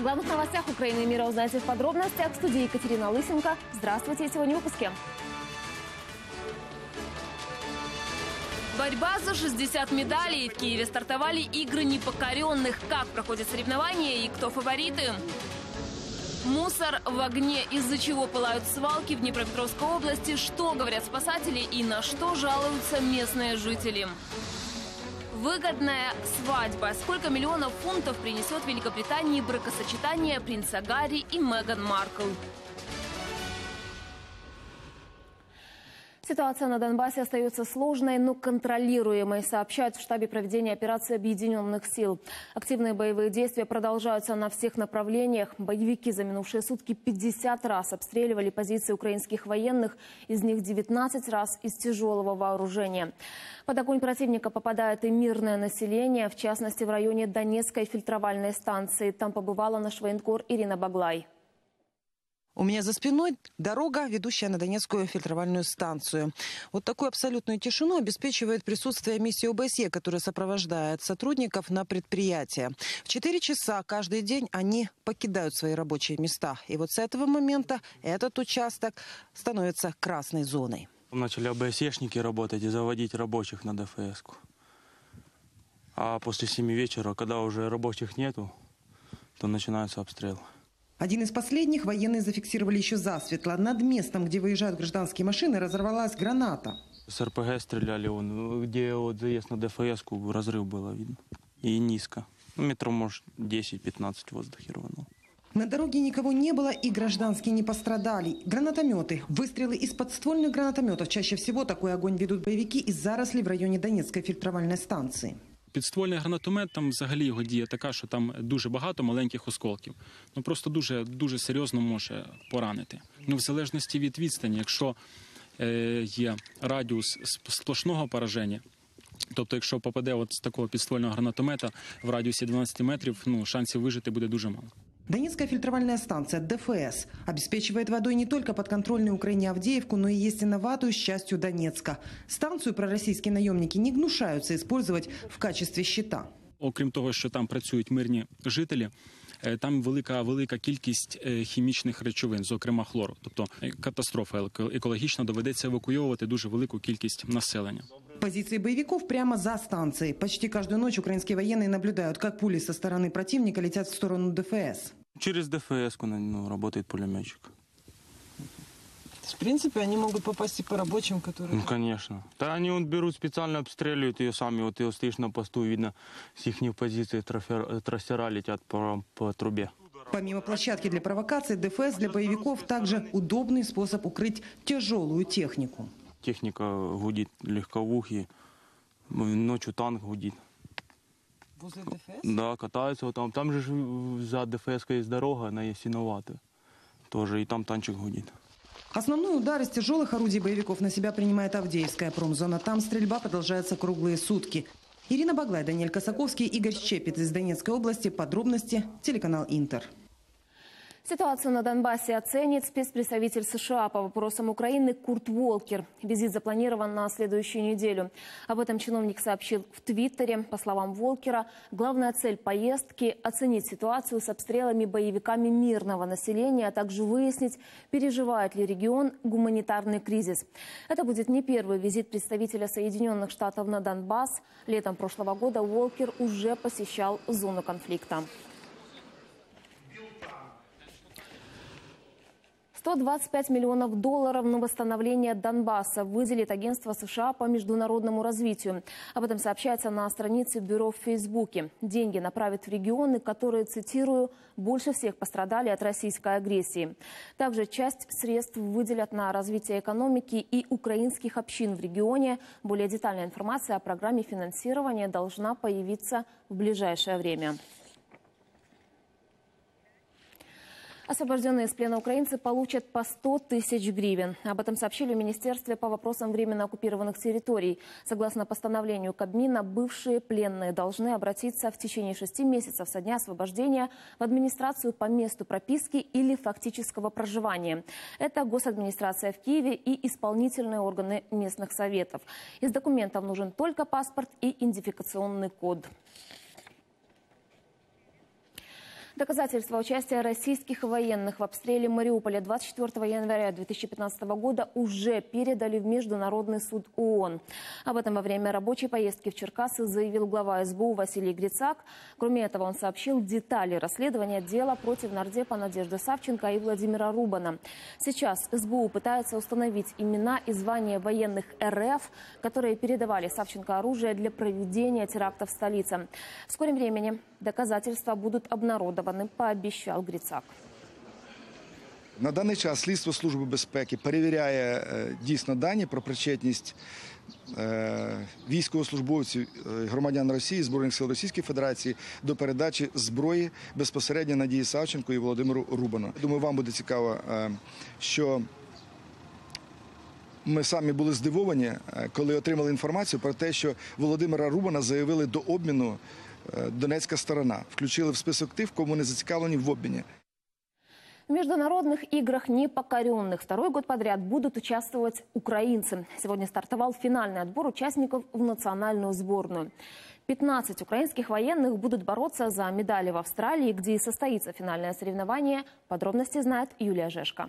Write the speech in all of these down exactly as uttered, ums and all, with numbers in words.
О главных новостях Украины и мира узнаете в подробностях. В студии Екатерина Лысенко. Здравствуйте, сегодня в выпуске. Борьба за шестьдесят медалей. В Киеве стартовали игры непокоренных. Как проходят соревнования и кто фавориты? Мусор в огне. Из-за чего пылают свалки в Днепропетровской области? Что говорят спасатели и на что жалуются местные жители? Выгодная свадьба. Сколько миллионов фунтов принесет Великобритании бракосочетание принца Гарри и Меган Маркл? Ситуация на Донбассе остается сложной, но контролируемой, сообщают в штабе проведения операции Объединенных сил. Активные боевые действия продолжаются на всех направлениях. Боевики за минувшие сутки пятьдесят раз обстреливали позиции украинских военных, из них девятнадцать раз из тяжелого вооружения. Под огонь противника попадает и мирное население, в частности в районе Донецкой фильтровальной станции. Там побывала наш военкор Ирина Баглай. У меня за спиной дорога, ведущая на Донецкую фильтровальную станцию. Вот такую абсолютную тишину обеспечивает присутствие миссии ОБСЕ, которая сопровождает сотрудников на предприятие. В четыре часа каждый день они покидают свои рабочие места. И вот с этого момента этот участок становится красной зоной. Начали ОБСЕшники работать и заводить рабочих на ДФСку. А после семи вечера, когда уже рабочих нету, то начинаются обстрелы. Один из последних военные зафиксировали еще засветло. Над местом, где выезжают гражданские машины, разорвалась граната. С РПГ стреляли, он, где вот заезд на ДФСку, разрыв было видно. И низко. Ну, метров, может, десять-пятнадцать в воздухе рванул. На дороге никого не было и гражданские не пострадали. Гранатометы. Выстрелы из подствольных гранатометов. Чаще всего такой огонь ведут боевики из зарослей в районе Донецкой фильтровальной станции. Підствольний гранатомет, там взагалі його дія така, що там дуже багато маленьких осколків. Ну просто дуже, дуже серйозно може поранити. Ну, в залежності від відстані, якщо е, є радіус сплошного пораження, тобто якщо попаде от з такого підствольного гранатомета в радіусі дванадцяти метрів, ну, шансів вижити буде дуже мало. Донецкая фильтровальная станция ДФС обеспечивает водой не только подконтрольную Украине Авдеевку, но и Естиноватую с частью Донецка. Станцию пророссийские наемники не гнушаются использовать в качестве щита. Окрім того, що там працюють мирні жителі, там велика, велика кількість хімічних речовин, зокрема хлору. Тобто катастрофа екологічна, доведеться евакуйовувати дуже велику кількість населення. Позиции боевиков прямо за станцией. Почти каждую ночь украинские военные наблюдают, как пули со стороны противника летят в сторону ДФС. Через ДФС-ку, ну, работает пулеметчик. В принципе, они могут попасть и по рабочим, которые... Ну, конечно. Да, они вот берут специально, обстреливают ее сами. Вот ее стоишь на посту, видно, с их позиции трассера летят по, по трубе. Помимо площадки для провокации, ДФС для боевиков также удобный способ укрыть тяжелую технику. Техника гудит, легковухи, ночью танк гудит. Возле ДФС? Да, катаются вот там. Там же за ДФС-кой есть дорога, она есть Естиноватая. Тоже и там танчик гудит. Основной удар из тяжелых орудий боевиков на себя принимает Авдеевская промзона. Там стрельба продолжается круглые сутки. Ирина Баглай, Даниэль Косаковский, Игорь Щепет из Донецкой области. Подробности телеканал Интер. Ситуацию на Донбассе оценит спецпредставитель США по вопросам Украины Курт Волкер. Визит запланирован на следующую неделю. Об этом чиновник сообщил в Твиттере. По словам Волкера, главная цель поездки – оценить ситуацию с обстрелами боевиками мирного населения, а также выяснить, переживает ли регион гуманитарный кризис. Это будет не первый визит представителя Соединенных Штатов на Донбасс. Летом прошлого года Волкер уже посещал зону конфликта. сто двадцать пять миллионов долларов на восстановление Донбасса выделит агентство США по международному развитию. Об этом сообщается на странице бюро в Фейсбуке. Деньги направят в регионы, которые, цитирую, больше всех пострадали от российской агрессии. Также часть средств выделят на развитие экономики и украинских общин в регионе. Более детальная информация о программе финансирования должна появиться в ближайшее время. Освобожденные из плена украинцы получат по сто тысяч гривен. Об этом сообщили в Министерстве по вопросам временно оккупированных территорий. Согласно постановлению Кабмина, бывшие пленные должны обратиться в течение шести месяцев со дня освобождения в администрацию по месту прописки или фактического проживания. Это госадминистрация в Киеве и исполнительные органы местных советов. Из документов нужен только паспорт и идентификационный код. Доказательства участия российских военных в обстреле Мариуполя двадцать четвёртого января две тысячи пятнадцатого года уже передали в Международный суд ООН. Об этом во время рабочей поездки в Черкассы заявил глава СБУ Василий Грицак. Кроме этого, он сообщил детали расследования дела против нардепа Надежды Савченко и Владимира Рубана. Сейчас СБУ пытается установить имена и звания военных РФ, которые передавали Савченко оружие для проведения терактов в столице. В скором времени доказательства будут обнародованы, пообещал Грицак. На даний час слідство Служби безпеки перевіряє дійсно дані про причетність військовослужбовців, громадян Росії, Збройних сил Російської Федерації до передачі зброї безпосередньо Надії Савченко і Володимиру Рубану. Думаю, вам буде цікаво, що ми самі були здивовані, коли отримали інформацію про те, що Володимира Рубана заявили до обміну донецька сторона. Включили в список тих, кому не зацікавлені в обміні. В международных играх непокоренных второй год подряд будут участвовать украинцы. Сегодня стартовал финальный отбор участников в национальную сборную. пятнадцать украинских военных будут бороться за медали в Австралии, где и состоится финальное соревнование. Подробности знает Юлия Жешко.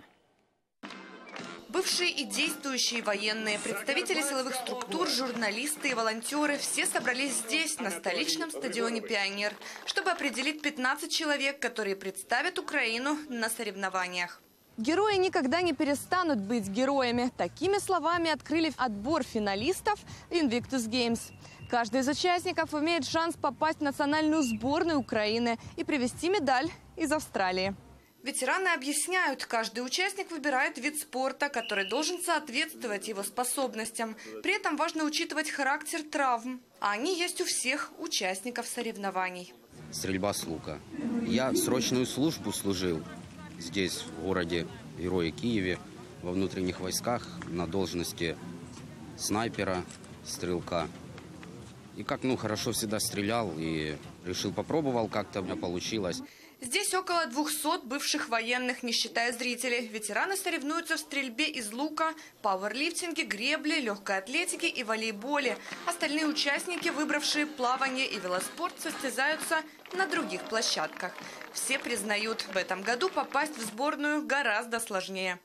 Бывшие и действующие военные, представители силовых структур, журналисты и волонтеры все собрались здесь, на столичном стадионе «Пионер», чтобы определить пятнадцать человек, которые представят Украину на соревнованиях. Герои никогда не перестанут быть героями. Такими словами открыли отбор финалистов Invictus Games. Каждый из участников имеет шанс попасть в национальную сборную Украины и привезти медаль из Австралии. Ветераны объясняют, каждый участник выбирает вид спорта, который должен соответствовать его способностям. При этом важно учитывать характер травм. А они есть у всех участников соревнований. Стрельба с лука. Я срочную службу служил здесь, в городе Герои Киеве, во внутренних войсках, на должности снайпера, стрелка. И как, ну, хорошо всегда стрелял и решил, попробовал, как-то у меня получилось. Здесь около двухсот бывших военных, не считая зрителей. Ветераны соревнуются в стрельбе из лука, пауэрлифтинге, гребле, легкой атлетике и волейболе. Остальные участники, выбравшие плавание и велоспорт, состязаются на других площадках. Все признают, в этом году попасть в сборную гораздо сложнее.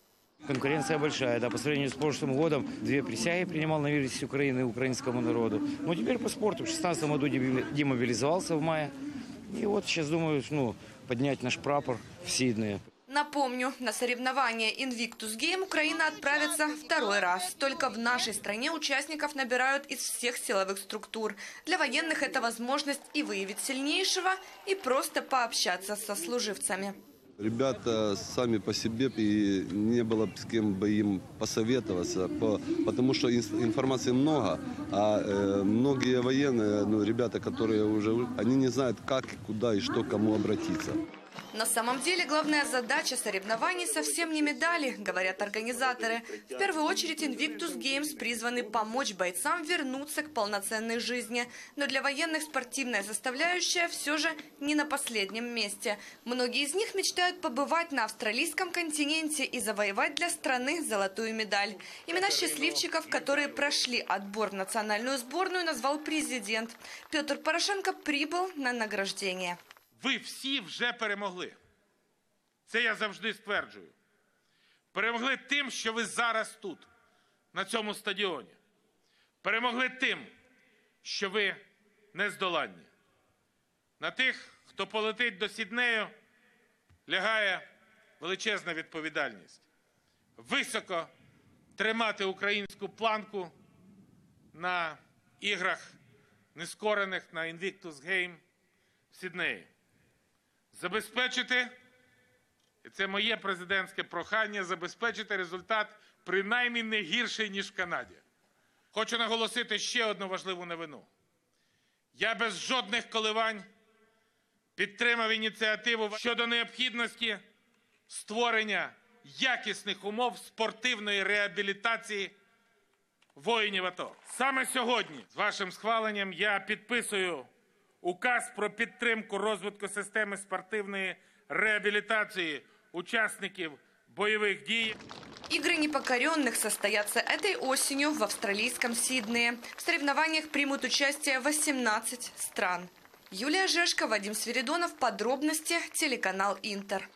Конкуренция большая, да, по сравнению с прошлым годом. Две присяги принимал на верность Украины и украинскому народу. Но теперь по спорту. В шестнадцатом году демобилизовался в мае. И вот сейчас думаю, ну, поднять наш прапор в Сиднее. Напомню, на соревнования Invictus Game Украина отправится второй раз. Только в нашей стране участников набирают из всех силовых структур. Для военных это возможность и выявить сильнейшего, и просто пообщаться со служивцами. Ребята сами по себе, и не было с кем бы им посоветоваться, потому что информации много, а многие военные, ну, ребята, которые уже, они не знают, как, куда и что, кому обратиться. На самом деле главная задача соревнований совсем не медали, говорят организаторы. В первую очередь Invictus Games призваны помочь бойцам вернуться к полноценной жизни. Но для военных спортивная составляющая все же не на последнем месте. Многие из них мечтают побывать на австралийском континенте и завоевать для страны золотую медаль. Имена счастливчиков, которые прошли отбор в национальную сборную, назвал президент. Пётр Порошенко прибыл на награждение. Ви всі вже перемогли. Це я завжди стверджую. Перемогли тим, що ви зараз тут, на цьому стадіоні. Перемогли тим, що ви нездоланні. На тих, хто полетить до Сіднею, лягає величезна відповідальність. Високо тримати українську планку на іграх нескорених, на Invictus Game в Сіднеї. Забезпечити, і це моє президентське прохання, забезпечити результат принаймні не гірший, ніж в Канаді. Хочу наголосити ще одну важливу новину. Я без жодних коливань підтримав ініціативу щодо необхідності створення якісних умов спортивної реабілітації воїнів АТО. Саме сьогодні, з вашим схваленням, я підписую указ про підтримку розвитку системи спортивної реабілітації учасників бойових дій. Игры непокоренных состоятся этой осенью в австралийском Сиднее. В соревнованиях примут участие восемнадцать стран. Юлия Жешко, Вадим Свиридонов. Подробности. Телеканал «Интер».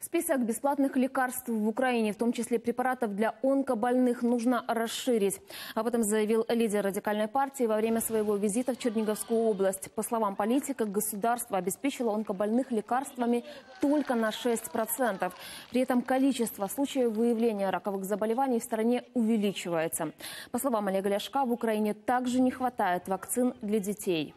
Список бесплатных лекарств в Украине, в том числе препаратов для онкобольных, нужно расширить. Об этом заявил лидер радикальной партии во время своего визита в Черниговскую область. По словам политика, государство обеспечило онкобольных лекарствами только на шесть процентов. При этом количество случаев выявления раковых заболеваний в стране увеличивается. По словам Олега Ляшка, в Украине также не хватает вакцин для детей.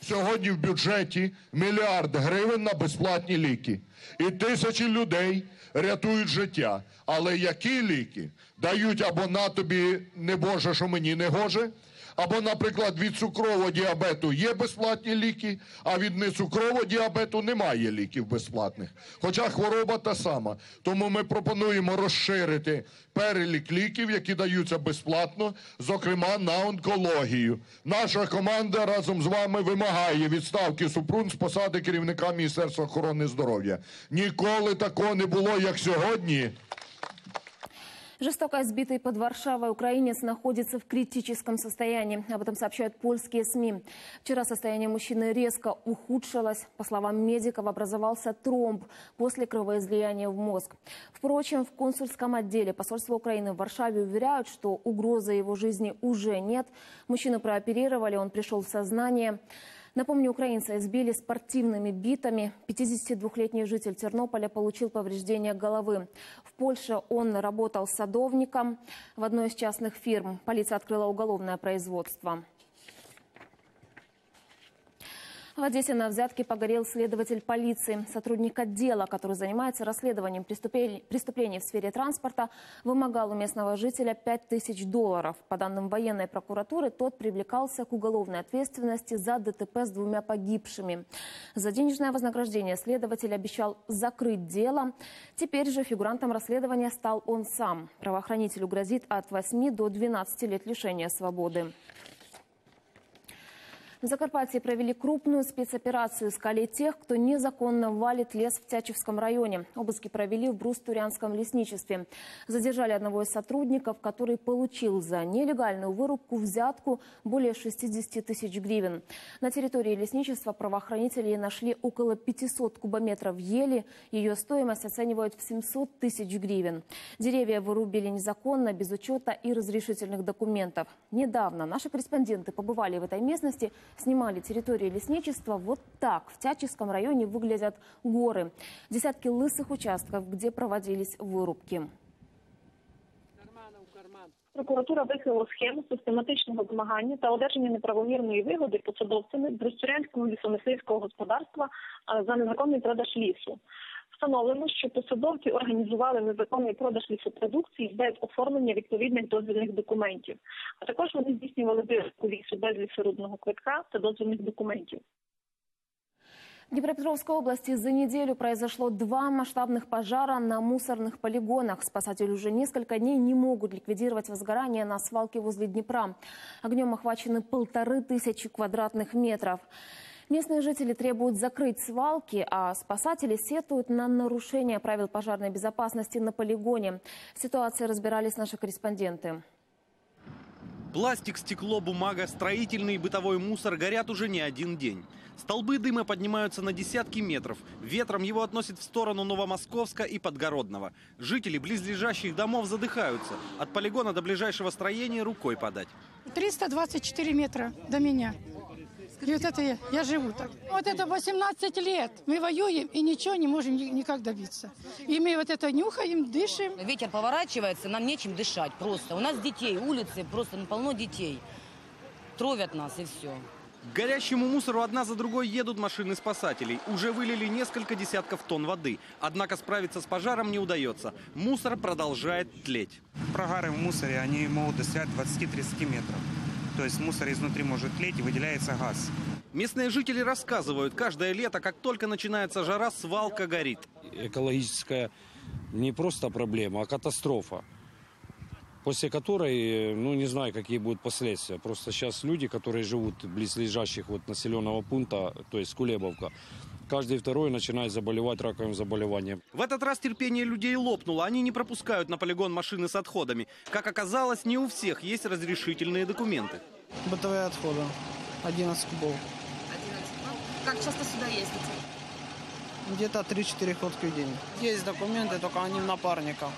Сьогодні в бюджеті мільярд гривень на безплатні ліки. І тисячі людей рятують життя. Але які ліки? Дають або на тобі не боже, що мені не гоже, або, наприклад, від цукрового діабету є безплатні ліки, а від нецукрового діабету немає ліків безплатних. Хоча хвороба та сама. Тому ми пропонуємо розширити перелік ліків, які даються безплатно, зокрема на онкологію. Наша команда разом з вами вимагає відставки Супрун з посади керівника Міністерства охорони здоров'я. Ніколи такого не було, як сьогодні. Жестоко избитый под Варшавой украинец находится в критическом состоянии. Об этом сообщают польские СМИ. Вчера состояние мужчины резко ухудшилось. По словам медиков, образовался тромб после кровоизлияния в мозг. Впрочем, в консульском отделе посольства Украины в Варшаве уверяют, что угрозы его жизни уже нет. Мужчину прооперировали, он пришел в сознание. Напомню, украинца избили спортивными битами. пятидесятидвухлетний житель Тернополя получил повреждение головы. В Польше он работал садовником в одной из частных фирм. Полиция открыла уголовное производство. В Одессе на взятке погорел следователь полиции. Сотрудник отдела, который занимается расследованием преступлений в сфере транспорта, вымогал у местного жителя пять тысяч долларов. По данным военной прокуратуры, тот привлекался к уголовной ответственности за ДТП с двумя погибшими. За денежное вознаграждение следователь обещал закрыть дело. Теперь же фигурантом расследования стал он сам. Правоохранителю грозит от восьми до двенадцати лет лишения свободы. В Закарпатье провели крупную спецоперацию. Искали тех, кто незаконно валит лес в Тячевском районе. Обыски провели в Брустурянском лесничестве. Задержали одного из сотрудников, который получил за нелегальную вырубку взятку более шестидесяти тысяч гривен. На территории лесничества правоохранители нашли около пятисот кубометров ели. Ее стоимость оценивают в семьсот тысяч гривен. Деревья вырубили незаконно, без учета и разрешительных документов. Недавно наши корреспонденты побывали в этой местности, снимали территорию лесничества. Вот так в Тячевском районе выглядят горы. Десятки лысых участков, где проводились вырубки. Прокуратура викрила схему систематичного змагання та одержання неправомірної вигоди посадовцями Брустурянського лісомисливського господарства за незаконний продаж лісу. Встановлено, що посадовці організували незаконний продаж лісопродукції без оформлення відповідних дозвільних документів. А також вони здійснювали вирубку лісу без лісорубного квитка та дозвільних документів. В Днепропетровской области за неделю произошло два масштабных пожара на мусорных полигонах. Спасатели уже несколько дней не могут ликвидировать возгорание на свалке возле Днепра. Огнем охвачены полторы тысячи квадратных метров. Местные жители требуют закрыть свалки, а спасатели сетуют на нарушение правил пожарной безопасности на полигоне. В ситуации разбирались наши корреспонденты. Пластик, стекло, бумага, строительный и бытовой мусор горят уже не один день. Столбы дыма поднимаются на десятки метров. Ветром его относит в сторону Новомосковска и Подгородного. Жители близлежащих домов задыхаются. От полигона до ближайшего строения рукой подать. триста двадцать четыре метра до меня. И вот это я, я живу так. Вот это восемнадцать лет. Мы воюем и ничего не можем никак добиться. И мы вот это нюхаем, дышим. Ветер поворачивается, нам нечем дышать просто. У нас детей, улицы, просто полно детей. Травят нас и все. К горящему мусору одна за другой едут машины спасателей. Уже вылили несколько десятков тонн воды. Однако справиться с пожаром не удается. Мусор продолжает тлеть. Прогары в мусоре, они могут достигать двадцати-тридцати метров. То есть мусор изнутри может тлеть и выделяется газ. Местные жители рассказывают, каждое лето, как только начинается жара, свалка горит. Экологическая не просто проблема, а катастрофа, после которой, ну не знаю, какие будут последствия. Просто сейчас люди, которые живут близлежащих вот населенного пункта, то есть Кулебовка, каждый второй начинает заболевать раковым заболеванием. В этот раз терпение людей лопнуло. Они не пропускают на полигон машины с отходами. Как оказалось, не у всех есть разрешительные документы. Бытовые отходы. одиннадцать кубов. одиннадцать кубов? Как часто сюда ездите? Где-то три-четыре ходки в день. Есть документы, только они в напарниках.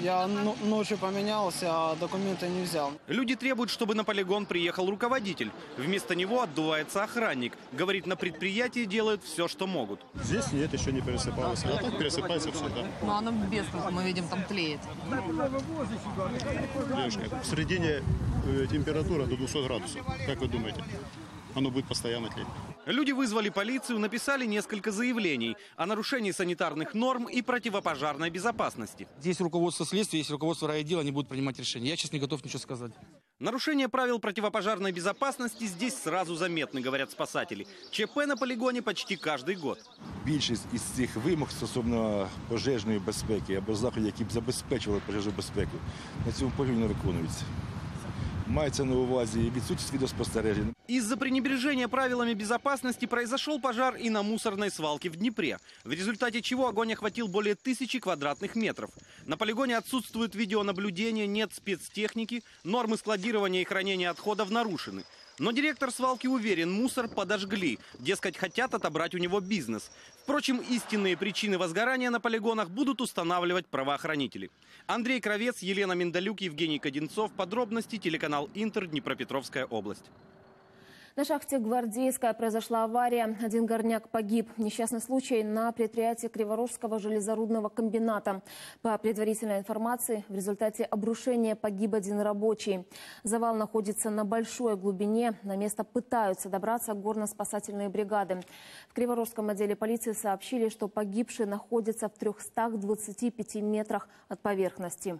Я ночью поменялся, а документы не взял. Люди требуют, чтобы на полигон приехал руководитель. Вместо него отдувается охранник. Говорит, на предприятии делают все, что могут. Здесь нет, еще не пересыпалось. А тут пересыпается все, да? Ну, она без того, мы видим, там тлеет. Девушка, в середине температура до двухсот градусов. Как вы думаете? Оно будет постоянно тлеть. Люди вызвали полицию, написали несколько заявлений о нарушении санитарных норм и противопожарной безопасности. Здесь руководство следствия, есть руководство райотдела, они будут принимать решения. Я сейчас не готов ничего сказать. Нарушение правил противопожарной безопасности здесь сразу заметны, говорят спасатели. ЧП на полігоні почти каждый год. Більшість із цих вимог стосовно пожежної безпеки або заходів, які б забезпечували пожежну безпеку, на цьому полі не виконуються. Мается на увазі відсутність відеоспостережень. Из-за пренебрежения правилами безопасности произошел пожар и на мусорной свалке в Днепре, в результате чего огонь охватил более тысячи квадратных метров. На полигоне отсутствует видеонаблюдение, нет спецтехники, нормы складирования и хранения отходов нарушены. Но директор свалки уверен, мусор подожгли, дескать, хотят отобрать у него бизнес. Впрочем, истинные причины возгорания на полигонах будут устанавливать правоохранители. Андрей Кровец, Елена Миндалюк, Евгений Кодинцов. Подробности телеканал Интер, Днепропетровская область. На шахте «Гвардейская» произошла авария. Один горняк погиб. Несчастный случай на предприятии Криворожского железорудного комбината. По предварительной информации, в результате обрушения погиб один рабочий. Завал находится на большой глубине. На место пытаются добраться горно-спасательные бригады. В Криворожском отделе полиции сообщили, что погибший находится в трёхстах двадцати пяти метрах от поверхности.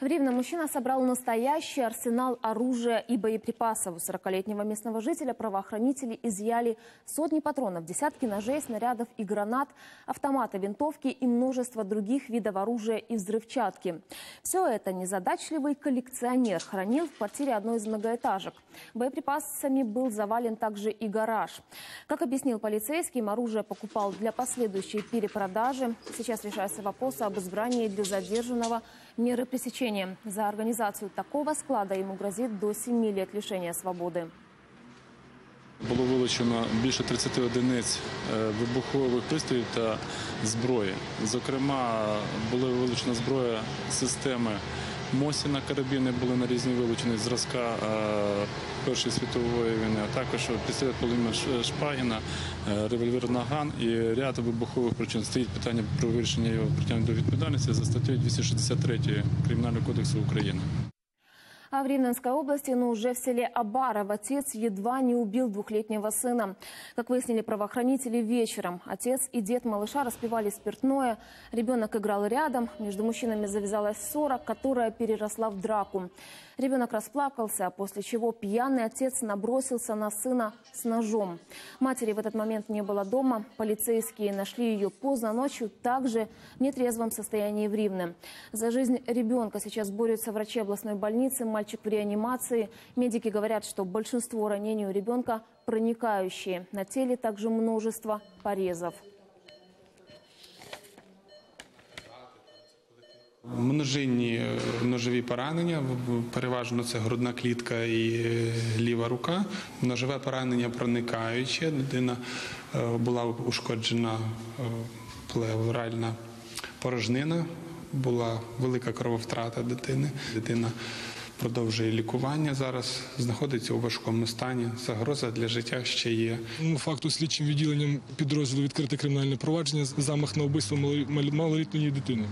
В Ривне мужчина собрал настоящий арсенал оружия и боеприпасов. У сорокалетнего местного жителя правоохранители изъяли сотни патронов, десятки ножей, снарядов и гранат, автоматы, винтовки и множество других видов оружия и взрывчатки. Все это незадачливый коллекционер хранил в квартире одной из многоэтажек. Боеприпасами был завален также и гараж. Как объяснил полицейский, оружие покупал для последующей перепродажи. Сейчас решается вопрос об избрании для задержанного меры пресечения. За организацию такого склада ему грозит до семи лет лишения свободи. Було вилучено більше тридцяти одиниць вибухових пристроїв та зброї. Зокрема, була вилучена зброя системи Мосіна, карабіни були нарізні вилучені зразка Першої світової війни, а також пістолет Поліна Шпагіна, револьвер Наган і ряд вибухових причин. Стоїть питання про вирішення його притягнення до відповідальності за статтею двести шестьдесят три Кримінального кодексу України. А в Рівненской области, но уже в селе Абаров, отец едва не убил двухлетнего сына. Как выяснили правоохранители, вечером отец и дед малыша распивали спиртное. Ребенок играл рядом. Между мужчинами завязалась ссора, которая переросла в драку. Ребенок расплакался, после чего пьяный отец набросился на сына с ножом. Матери в этот момент не было дома. Полицейские нашли ее поздно ночью, также в нетрезвом состоянии в Ривне. За жизнь ребенка сейчас борются врачи областной больницы. Мальчик в реанимации. Медики говорят, что большинство ранений у ребенка проникающие. На теле также множество порезов. Множинні ножові поранення, переважно це грудна клітка і ліва рука. Ножове поранення проникаюче. Дитина була ушкоджена плевральна порожнина, була велика крововтрата дитини. Дитина продовжує лікування, зараз знаходиться у важкому стані, загроза для життя ще є. Факту слідчим відділенням підрозділу відкрите кримінальне провадження замах на вбивство малолітньої дитини.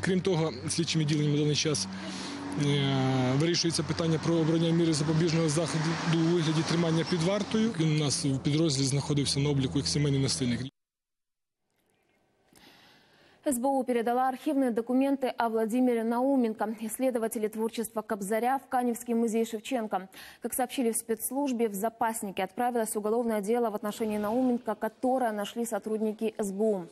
Крім того, слідчим відділенням на даний час вирішується питання про обрання міри запобіжного заходу у вигляді тримання під вартою. Він у нас у підрозділі знаходився на обліку як сімейний насильник. СБУ передала архивные документы о Владимире Науменко, исследователе творчества Кобзаря, в Каневский музей Шевченко. Как сообщили в спецслужбе, в запаснике отправилось уголовное дело в отношении Науменко, которое нашли сотрудники СБУ.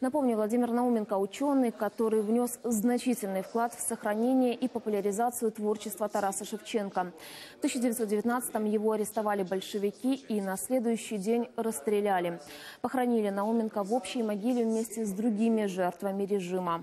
Напомню, Владимир Науменко – ученый, который внес значительный вклад в сохранение и популяризацию творчества Тараса Шевченко. В тысяча девятьсот девятнадцатом его арестовали большевики и на следующий день расстреляли. Похоронили Науменко в общей могиле вместе с другими жертвами режима.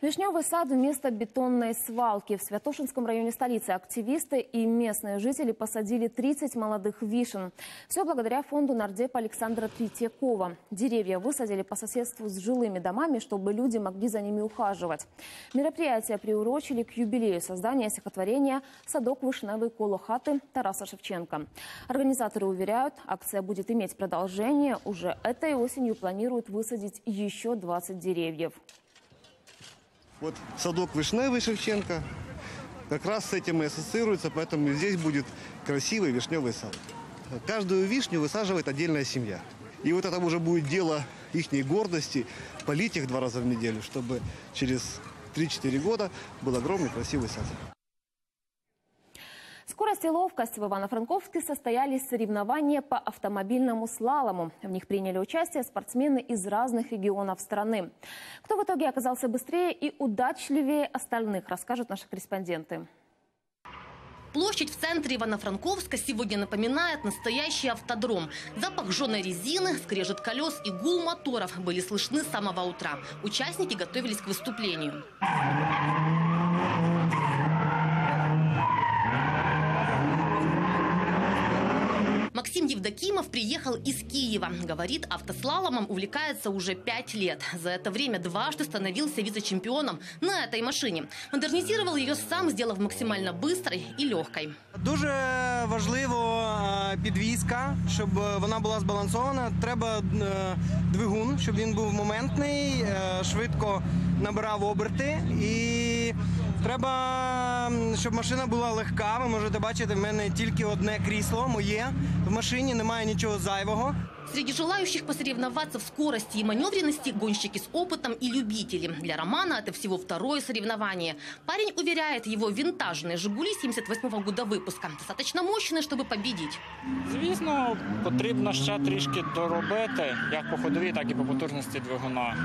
Вишневый сад вместо бетонной свалки. В Святошинском районе столицы активисты и местные жители посадили тридцать молодых вишен. Все благодаря фонду нардепа Александра Третьякова. Деревья высадили по соседству с жилыми домами, чтобы люди могли за ними ухаживать. Мероприятие приурочили к юбилею создания стихотворения «Садок вишневый коло хаты» Тараса Шевченко. Организаторы уверяют, акция будет иметь продолжение. Уже этой осенью планируют высадить еще двадцать деревьев. Вот садок вишневый Шевченко как раз с этим и ассоциируется, поэтому здесь будет красивый вишневый сад. Каждую вишню высаживает отдельная семья. И вот это уже будет дело ихней гордости, полить их два раза в неделю, чтобы через три-четыре года был огромный красивый сад. Скорость и ловкость в Ивано-Франковске состоялись соревнования по автомобильному слалому. В них приняли участие спортсмены из разных регионов страны. Кто в итоге оказался быстрее и удачливее остальных, расскажут наши корреспонденты. Площадь в центре Ивано-Франковска сегодня напоминает настоящий автодром. Запах жженой резины, скрежет колес и гул моторов были слышны с самого утра. Участники готовились к выступлению. Максим Евдокимов приехал из Киева. Говорит, автослаломом увлекается уже пять лет. За это время дважды становился вице-чемпионом на этой машине. Модернизировал ее сам, сделав максимально быстрой и легкой. Дуже важлива підвізка, щоб вона була збалансована. Треба двигун, щоб він був моментний, швидко набирав оберти. І треба, щоб машина була легка. Ви можете бачити, в мене тільки одне крісло моє. В машине немає ничего зайвого. Среди желающих посоревноваться в скорости и маневренности гонщики с опытом и любители. Для Романа это всего второе соревнование. Парень уверяет, его винтажные «Жигули» семьдесят восьмого года выпуска достаточно мощные, чтобы победить. Звісно, потрібно ще трішки доробити, як по ходовій, так и по потужності двигуна.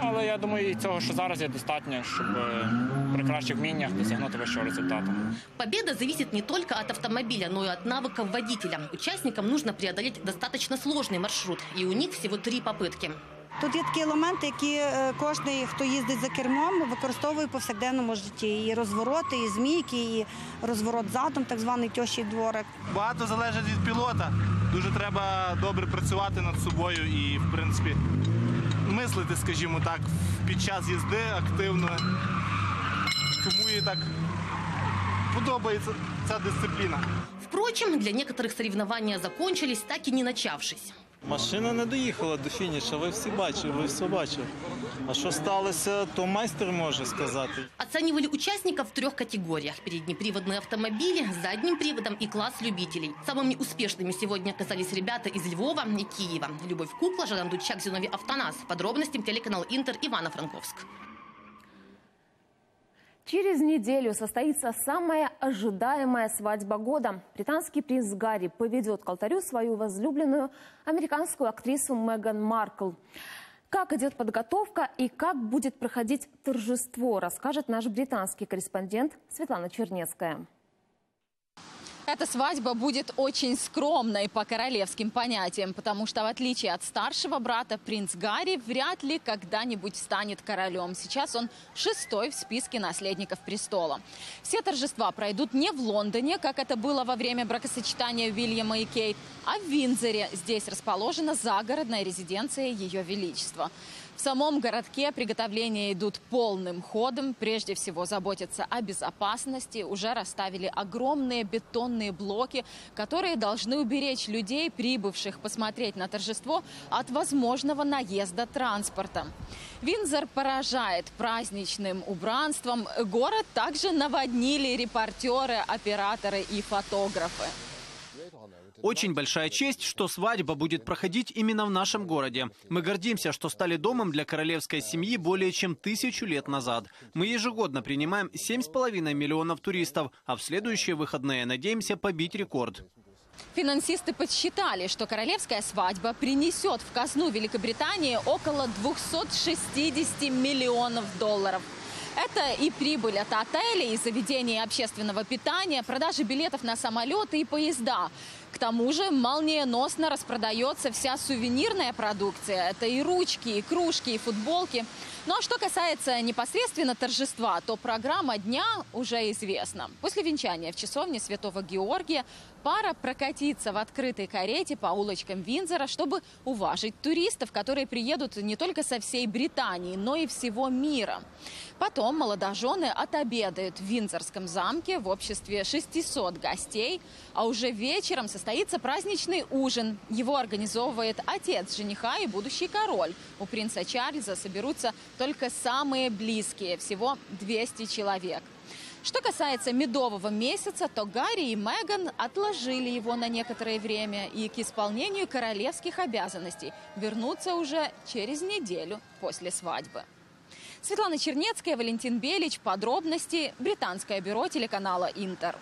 Але я думаю, і цього, що зараз є достатньо, щоб при кращих вміннях досягнути вищого результату. Победа зависит не только от автомобиля, но и от навыков водителя. Участникам нужно преодолеть достаточно сложный маршрут, и у них всего три попытки. Тут є такі елементи, які кожен, хто їздить за кермом, використовує в повсякденному житті. І розвороти, і змійки, і розворот задом, так званий тьощий дворик. Багато залежить від пілота. Дуже треба добре працювати над собою і, в принципі, мислити, скажімо так, під час їзди активно. Тому їй так подобається ця дисципліна. Впрочем, для некоторых соревнования закончились, так и не начавшись. Машина не доїхала до фініша, ви всі бачили, ви все бачили. А що сталося, то майстер може сказати. Оценивали участников в трех категориях. Переднеприводные автомобили, с задним приводом и класс любителей. Самыми успешными сегодня оказались ребята из Львова и Киева. Любовь Кукла, Жадан Дудчак, Зиновий Автонас. Подробности телеканал «Интер», Ивано-Франковск. Через неделю состоится самая ожидаемая свадьба года. Британский принц Гарри поведет к алтарю свою возлюбленную американскую актрису Меган Маркл. Как идет подготовка и как будет проходить торжество, расскажет наш британский корреспондент Светлана Чернецкая. Эта свадьба будет очень скромной по королевским понятиям, потому что в отличие от старшего брата, принц Гарри вряд ли когда-нибудь станет королем. Сейчас он шестой в списке наследников престола. Все торжества пройдут не в Лондоне, как это было во время бракосочетания Вильяма и Кейт, а в Виндзоре. Здесь расположена загородная резиденция Ее Величества. В самом городке приготовления идут полным ходом. Прежде всего заботятся о безопасности. Уже расставили огромные бетонные блоки, которые должны уберечь людей, прибывших посмотреть на торжество, от возможного наезда транспорта. Виндзор поражает праздничным убранством. Город также наводнили репортеры, операторы и фотографы. Очень большая честь, что свадьба будет проходить именно в нашем городе. Мы гордимся, что стали домом для королевской семьи более чем тысячу лет назад. Мы ежегодно принимаем семь с половиной миллионов туристов, а в следующие выходные надеемся побить рекорд. Финансисты подсчитали, что королевская свадьба принесет в казну Великобритании около двухсот шестидесяти миллионов долларов. Это и прибыль от отелей, и заведений общественного питания, продажи билетов на самолеты и поезда. К тому же молниеносно распродается вся сувенирная продукция. Это и ручки, и кружки, и футболки. Ну а что касается непосредственно торжества, то программа дня уже известна. После венчания в часовне Святого Георгия пара прокатится в открытой карете по улочкам Виндзора, чтобы уважить туристов, которые приедут не только со всей Британии, но и всего мира. Потом молодожены отобедают в Виндзорском замке в обществе шестисот гостей, а уже вечером состоится праздничный ужин. Его организовывает отец жениха и будущий король. У принца Чарльза соберутся только самые близкие, всего двести человек. Что касается медового месяца, то Гарри и Меган отложили его на некоторое время и к исполнению королевских обязанностей вернутся уже через неделю после свадьбы. Светлана Чернецкая, Валентин Белич. Подробности. Британское бюро телеканала «Интер».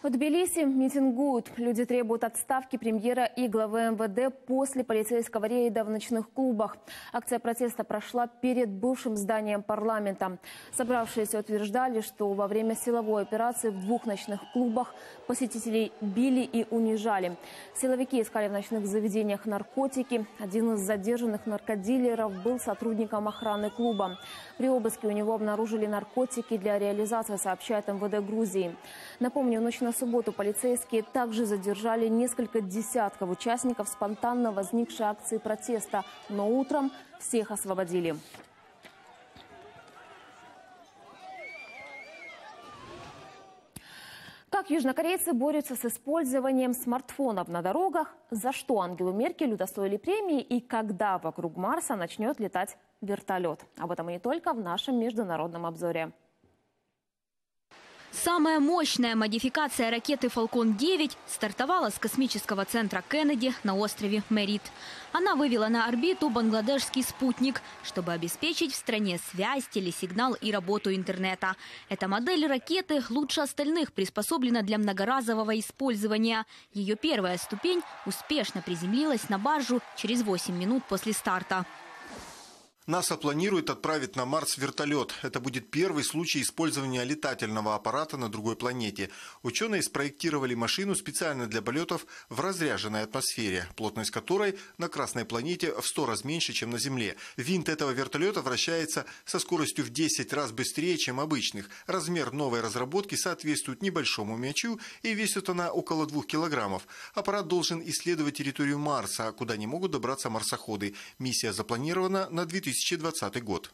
В Тбилиси митингуют. Люди требуют отставки премьера и главы МВД после полицейского рейда в ночных клубах. Акция протеста прошла перед бывшим зданием парламента. Собравшиеся утверждали, что во время силовой операции в двух ночных клубах посетителей били и унижали. Силовики искали в ночных заведениях наркотики. Один из задержанных наркодилеров был сотрудником охраны клуба. При обыске у него обнаружили наркотики для реализации, сообщает МВД Грузии. Напомню, ночь на субботу полицейские также задержали несколько десятков участников спонтанно возникшей акции протеста, но утром всех освободили. Как южнокорейцы борются с использованием смартфонов на дорогах, за что Ангелу Меркель удостоили премии и когда вокруг Марса начнет летать вертолет. Об этом и не только в нашем международном обзоре. Самая мощная модификация ракеты «Фалкон девять» стартовала с космического центра Кеннеди на острове Мерит. Она вывела на орбиту бангладешский спутник, чтобы обеспечить в стране связь, телесигнал и работу интернета. Эта модель ракеты лучше остальных приспособлена для многоразового использования. Ее первая ступень успешно приземлилась на баржу через восемь минут после старта. НАСА планирует отправить на Марс вертолет. Это будет первый случай использования летательного аппарата на другой планете. Ученые спроектировали машину специально для полетов в разряженной атмосфере, плотность которой на Красной планете в сто раз меньше, чем на Земле. Винт этого вертолета вращается со скоростью в десять раз быстрее, чем обычных. Размер новой разработки соответствует небольшому мячу и весит она около двух килограммов. Аппарат должен исследовать территорию Марса, куда не могут добраться марсоходы. Миссия запланирована на две тысячи двадцатый год.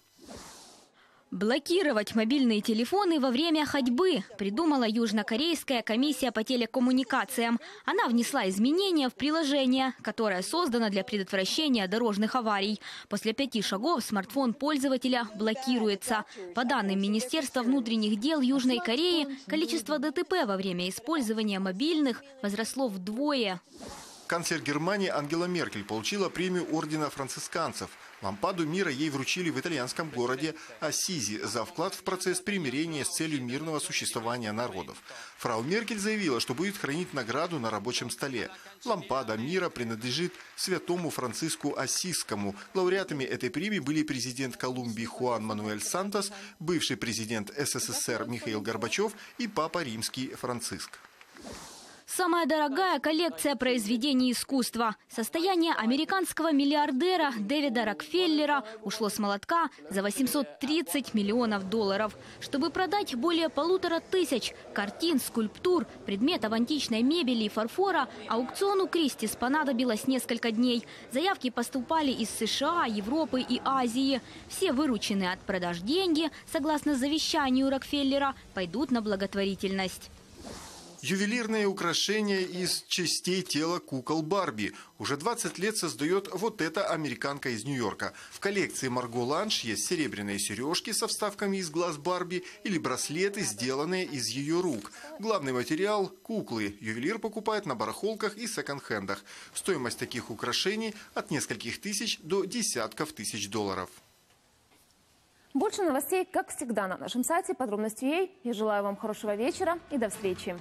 Блокировать мобильные телефоны во время ходьбы придумала южнокорейская комиссия по телекоммуникациям. Она внесла изменения в приложение, которое создано для предотвращения дорожных аварий. После пяти шагов смартфон пользователя блокируется. По данным Министерства внутренних дел Южной Кореи, количество ДТП во время использования мобильных возросло вдвое. Канцлер Германии Ангела Меркель получила премию ордена францисканцев. Лампаду мира ей вручили в итальянском городе Ассизи за вклад в процесс примирения с целью мирного существования народов. Фрау Меркель заявила, что будет хранить награду на рабочем столе. Лампада мира принадлежит святому Франциску Ассизскому. Лауреатами этой премии были президент Колумбии Хуан Мануэль Сантос, бывший президент СССР Михаил Горбачев и папа римский Франциск. Самая дорогая коллекция произведений искусства. Состояние американского миллиардера Дэвида Рокфеллера ушло с молотка за восемьсот тридцать миллионов долларов, чтобы продать более полутора тысяч картин, скульптур, предметов античной мебели и фарфора. Аукциону Кристис понадобилось несколько дней. Заявки поступали из США, Европы и Азии. Все вырученные от продаж деньги, согласно завещанию Рокфеллера, пойдут на благотворительность. Ювелирные украшения из частей тела кукол Барби. Уже двадцать лет создает вот эта американка из Нью-Йорка. В коллекции Марго Ланж есть серебряные сережки со вставками из глаз Барби или браслеты, сделанные из ее рук. Главный материал – куклы. Ювелир покупает на барахолках и секонд-хендах. Стоимость таких украшений от нескольких тысяч до десятков тысяч долларов. Больше новостей, как всегда, на нашем сайте. Подробности ей. Я желаю вам хорошего вечера и до встречи.